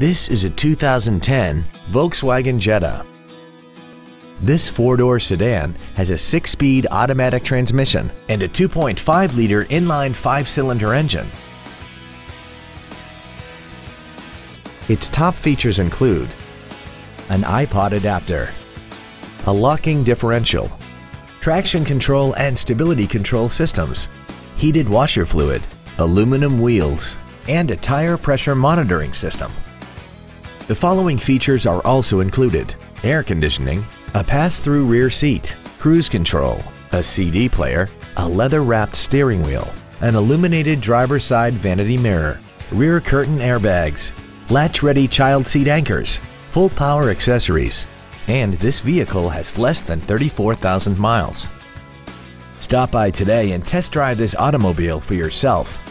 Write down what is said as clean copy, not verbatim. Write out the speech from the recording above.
This is a 2010 Volkswagen Jetta. This four-door sedan has a 6-speed automatic transmission and a 2.5-liter inline 5-cylinder engine. Its top features include an iPod adapter, a locking differential, traction control and stability control systems, heated washer fluid, aluminum wheels, and a tire pressure monitoring system. The following features are also included: air conditioning, a pass-through rear seat, cruise control, a CD player, a leather-wrapped steering wheel, an illuminated driver's side vanity mirror, rear curtain airbags, latch-ready child seat anchors, full power accessories, and this vehicle has less than 34,000 miles. Stop by today and test drive this automobile for yourself.